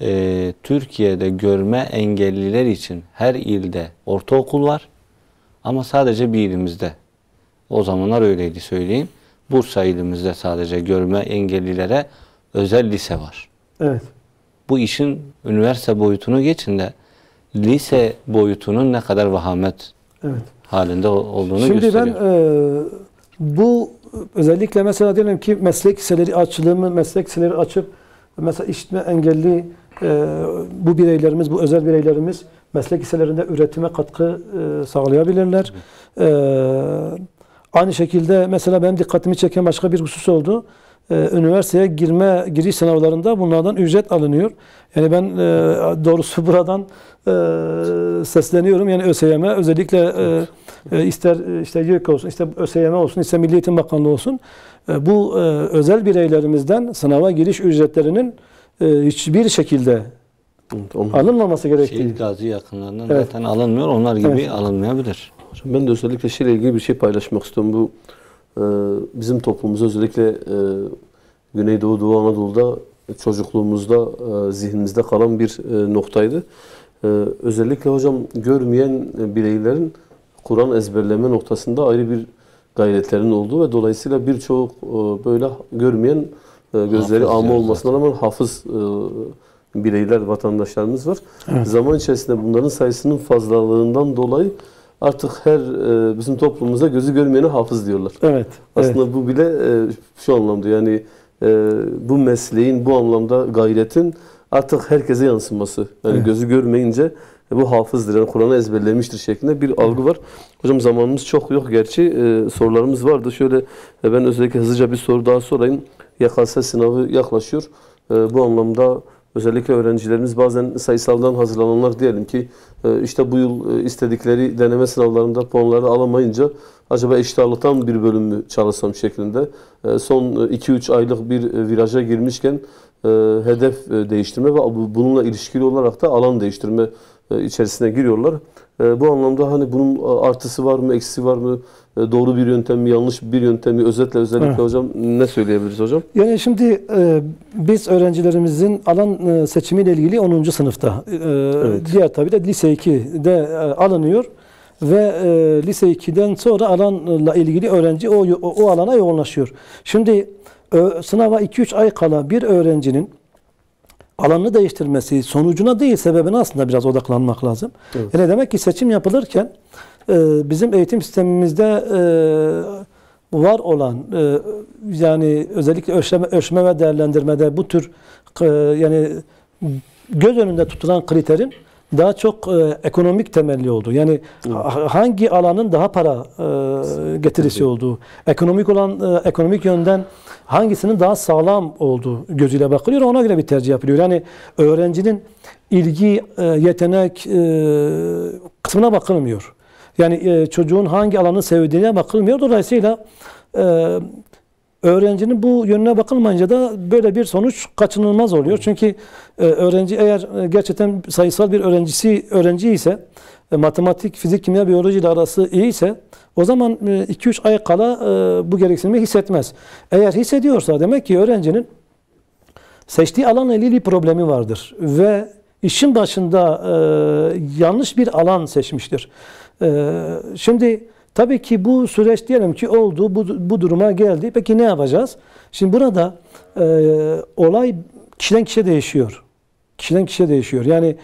E, Türkiye'de görme engelliler için her ilde ortaokul var. Ama sadece bir ilimizde. O zamanlar öyleydi söyleyeyim. Bursa ilimizde sadece görme engellilere özel lise var. Evet. Bu işin üniversite boyutunu geçin de lise boyutunun ne kadar vahamet, evet, halinde olduğunu şimdi gösteriyor. Şimdi ben e, bu özellikle mesela diyelim ki meslek liseleri açılımı, meslek liseleri açıp mesela işitme engelli e, bu bireylerimiz, bu özel bireylerimiz meslek liselerinde üretime katkı e, sağlayabilirler. E, aynı şekilde mesela benim dikkatimi çeken başka bir husus oldu. E, üniversiteye girme, giriş sınavlarında bunlardan ücret alınıyor. Yani ben e, doğrusu buradan e, sesleniyorum. Yani ÖSYM özellikle e, e, ister işte YÖK olsun, ister ÖSYM olsun, ister Milli Eğitim Bakanlığı olsun. E, bu e, özel bireylerimizden sınava giriş ücretlerinin e, hiçbir şekilde alınmaması gerektiği. Şehit gazi yakınlarından, evet, zaten alınmıyor. Onlar gibi, evet, alınmayabilir. Hocam, ben de özellikle şeyle ilgili bir şey paylaşmak istiyorum. Bu e, bizim toplumumuzda özellikle e, Güneydoğu, Doğu Anadolu'da çocukluğumuzda e, zihnimizde kalan bir e, noktaydı. E, özellikle hocam görmeyen bireylerin Kur'an ezberleme noktasında ayrı bir gayretlerin olduğu ve dolayısıyla birçok e, böyle görmeyen gözleri hafız ama olmasına rağmen hafız e, bireyler, vatandaşlarımız var. Evet. Zaman içerisinde bunların sayısının fazlalığından dolayı artık her e, bizim toplumumuzda gözü görmeyene hafız diyorlar. Evet. Aslında evet. bu bile e, şu anlamda yani e, bu mesleğin, bu anlamda gayretin artık herkese yansıması. Yani evet. gözü görmeyince bu hafızdır, yani Kur'an'ı ezberlemiştir şeklinde bir algı var. Hocam zamanımız çok yok gerçi, e, sorularımız vardı. Şöyle e, ben özellikle hızlıca bir soru daha sorayım. Y K S sınavı yaklaşıyor. E, bu anlamda özellikle öğrencilerimiz bazen sayısaldan hazırlananlar diyelim ki e, işte bu yıl istedikleri deneme sınavlarında puanları alamayınca acaba eşit ağırlıktan bir bölüm mü çalışsam şeklinde e, son iki üç aylık bir viraja girmişken e, hedef değiştirme ve bununla ilişkili olarak da alan değiştirme içerisine giriyorlar. Bu anlamda hani bunun artısı var mı, eksisi var mı, doğru bir yöntem mi, yanlış bir yöntem mi? Özetle özellikle evet. hocam ne söyleyebiliriz hocam? Yani şimdi biz öğrencilerimizin alan seçimiyle ilgili onuncu sınıfta, evet. diğer tabi de lise iki'de alınıyor ve lise iki'den sonra alanla ilgili öğrenci o, o alana yoğunlaşıyor. Şimdi sınava iki üç ay kala bir öğrencinin alanını değiştirmesi, sonucuna değil sebebine aslında biraz odaklanmak lazım. Evet. Yani demek ki seçim yapılırken e, bizim eğitim sistemimizde e, var olan e, yani özellikle ölçme, ölçme ve değerlendirmede bu tür e, yani göz önünde tutulan kriterin daha çok e, ekonomik temelli olduğu, yani evet. hangi alanın daha para e, getirisi evet. olduğu, ekonomik olan e, ekonomik yönden hangisinin daha sağlam olduğu gözüyle bakılıyor, ona göre bir tercih yapılıyor. Yani öğrencinin ilgi, e, yetenek e, kısmına bakılmıyor. Yani e, çocuğun hangi alanı sevdiğine bakılmıyor. Dolayısıyla e, öğrencinin bu yönüne bakılmayınca da böyle bir sonuç kaçınılmaz oluyor. Çünkü öğrenci eğer gerçekten sayısal bir öğrencisi öğrenci ise, matematik, fizik, kimya, biyoloji ile arası iyi ise o zaman iki üç ay kala bu gereksinimi hissetmez. Eğer hissediyorsa demek ki öğrencinin seçtiği alanla ilgili bir problemi vardır ve işin başında yanlış bir alan seçmiştir. Şimdi tabii ki bu süreç diyelim ki oldu, bu, bu duruma geldi. Peki ne yapacağız? Şimdi burada e, olay kişiden kişiye değişiyor. Kişiden kişiye değişiyor. Yani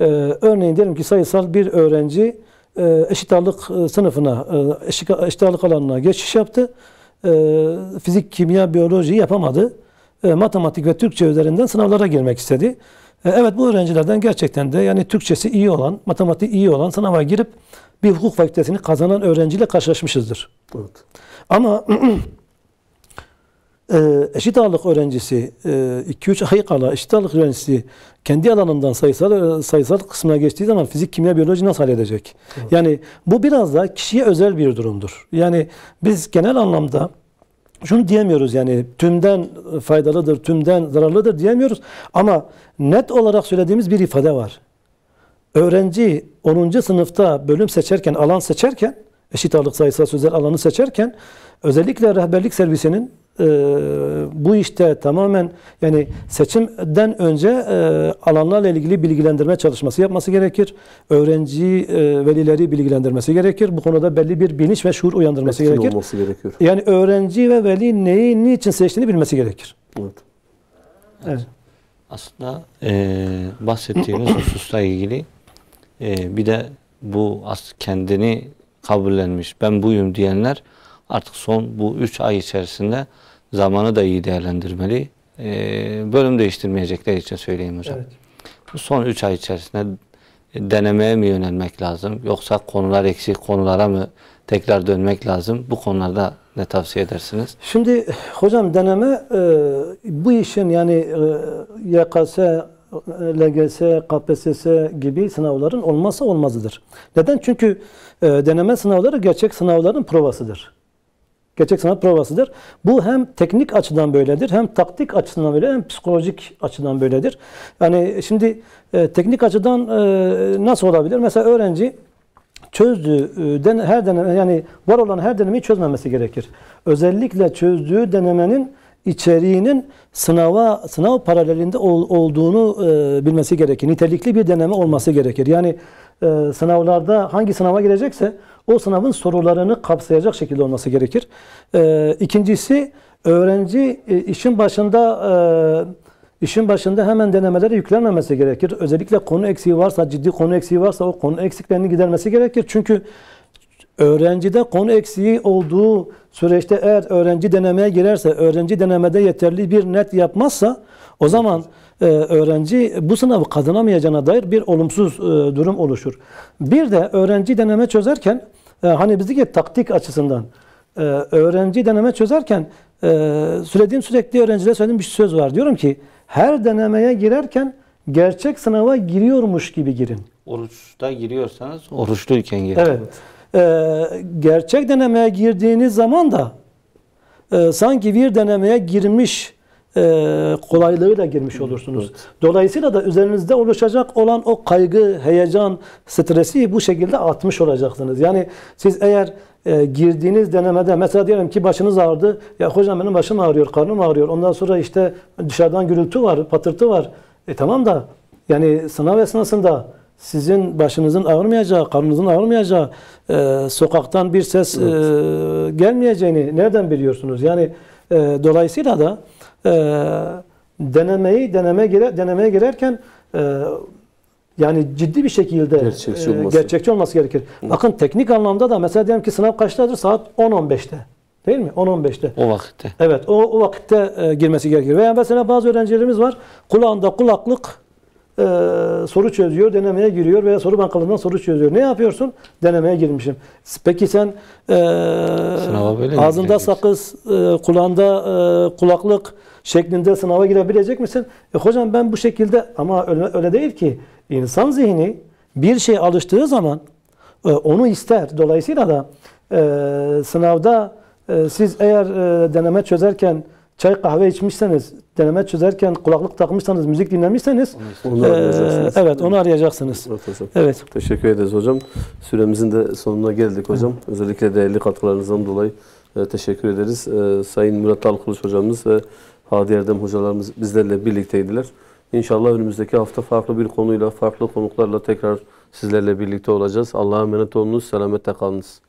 e, örneğin diyelim ki sayısal bir öğrenci e, eşit ağırlık sınıfına, e, eşit, eşit ağırlık alanına geçiş yaptı. E, fizik, kimya, biyoloji yapamadı. E, matematik ve Türkçe üzerinden sınavlara girmek istedi. E, evet, bu öğrencilerden gerçekten de yani Türkçesi iyi olan, matematiği iyi olan sınava girip bir hukuk fakültesini kazanan öğrenciyle karşılaşmışızdır. Evet. Ama eşit ağırlık öğrencisi iki üç ay kala eşit ağırlık öğrencisi kendi alanından sayısal sayısal kısmına geçtiği zaman fizik, kimya, biyoloji nasıl halledecek? Evet. Yani bu biraz da kişiye özel bir durumdur. Yani biz genel anlamda şunu diyemiyoruz, yani tümden faydalıdır, tümden zararlıdır diyemiyoruz. Ama net olarak söylediğimiz bir ifade var. Öğrenci onuncu sınıfta bölüm seçerken, alan seçerken, eşit ağırlık sayısal sözel alanı seçerken, özellikle rehberlik servisinin e, bu işte tamamen yani seçimden önce e, alanlarla ilgili bilgilendirme çalışması yapması gerekir. Öğrenciyi, e, velileri bilgilendirmesi gerekir. Bu konuda belli bir bilinç ve şuur uyandırması Etkin gerekir. olması gerekiyor. Yani öğrenci ve veli neyi, niçin seçtiğini bilmesi gerekir. Evet. Evet. Aslında e, bahsettiğimiz hususla ilgili e, bir de bu as kendini kabullenmiş, ben buyum diyenler artık son bu üç ay içerisinde zamanı da iyi değerlendirmeli. E, bölüm değiştirmeyecekleri için söyleyeyim hocam. Evet. Bu son üç ay içerisinde denemeye mi yönelmek lazım, yoksa konular eksik konulara mı tekrar dönmek lazım? Bu konularda ne tavsiye edersiniz? Şimdi hocam deneme e, bu işin yani e, Y K S, L G S, K P S S gibi sınavların olmazsa olmazıdır. Neden? Çünkü e, deneme sınavları gerçek sınavların provasıdır. Gerçek sınav provasıdır. Bu hem teknik açıdan böyledir, hem taktik açısından böyle, hem psikolojik açıdan böyledir. Yani şimdi e, teknik açıdan e, nasıl olabilir? Mesela öğrenci çözdüğü her deneme, yani var olan her denemeyi çözmemesi gerekir. Özellikle çözdüğü denemenin içeriğinin sınava, sınav paralelinde ol, olduğunu e, bilmesi gerekir. Nitelikli bir deneme olması gerekir. Yani e, sınavlarda hangi sınava girecekse o sınavın sorularını kapsayacak şekilde olması gerekir. E, ikincisi, öğrenci e, işin başında e, İşin başında hemen denemelere yüklenmemesi gerekir. Özellikle konu eksiği varsa, ciddi konu eksiği varsa o konu eksiklerini gidermesi gerekir. Çünkü öğrencide konu eksiği olduğu süreçte eğer öğrenci denemeye girerse, öğrenci denemede yeterli bir net yapmazsa o zaman e, öğrenci bu sınavı kazanamayacağına dair bir olumsuz e, durum oluşur. Bir de öğrenci deneme çözerken, e, hani bizdeki taktik açısından, e, öğrenci deneme çözerken e, söylediğim sürekli öğrencilere söylediğim bir söz var. Diyorum ki, her denemeye girerken gerçek sınava giriyormuş gibi girin. Oruçta giriyorsanız oruçluyken girin. Evet. Ee, gerçek denemeye girdiğiniz zaman da e, sanki bir denemeye girmiş e, kolaylığıyla girmiş olursunuz. Evet. Dolayısıyla da üzerinizde oluşacak olan o kaygı, heyecan, stresi bu şekilde atmış olacaksınız. Yani siz eğer E, girdiğiniz denemede, mesela diyelim ki başınız ağrıdı, ya hocam benim başım ağrıyor, karnım ağrıyor, ondan sonra işte dışarıdan gürültü var, patırtı var. E tamam da yani sınav esnasında sizin başınızın ağrımayacağı, karnınızın ağrımayacağı, e, sokaktan bir ses e, gelmeyeceğini nereden biliyorsunuz? Yani e, dolayısıyla da e, denemeyi deneme gire, denemeye girerken e, yani ciddi bir şekilde gerçekçi olması, gerçekçi olması gerekir. Hı. Bakın teknik anlamda da mesela diyelim ki sınav kaçtadır? Saat on on beşte. Değil mi? on on beşte. O vakitte. Evet. O, o vakitte e, girmesi gerekir. Veya mesela bazı öğrencilerimiz var. Kulağında kulaklık e, soru çözüyor. Denemeye giriyor veya soru bankalarından soru çözüyor. Ne yapıyorsun? Denemeye girmişim. Peki sen e, ağzında sakız, e, kulağında e, kulaklık şeklinde sınava girebilecek misin? E, hocam ben bu şekilde, ama öyle, öyle değil ki. İnsan zihni bir şeye alıştığı zaman e, onu ister. Dolayısıyla da e, sınavda e, siz eğer e, deneme çözerken çay kahve içmişseniz, deneme çözerken kulaklık takmışsanız, müzik dinlemişseniz onu e, arayacaksınız. Evet, onu arayacaksınız. Evet. Teşekkür ederiz hocam. Süremizin de sonuna geldik hocam. Evet. Özellikle değerli katkılarınızdan dolayı e, teşekkür ederiz. E, Sayın Murat Talkalış hocamız ve Hadi Erdem hocalarımız bizlerle birlikteydiler. İnşallah önümüzdeki hafta farklı bir konuyla, farklı konuklarla tekrar sizlerle birlikte olacağız. Allah'a emanet olunuz, selamette kalınız.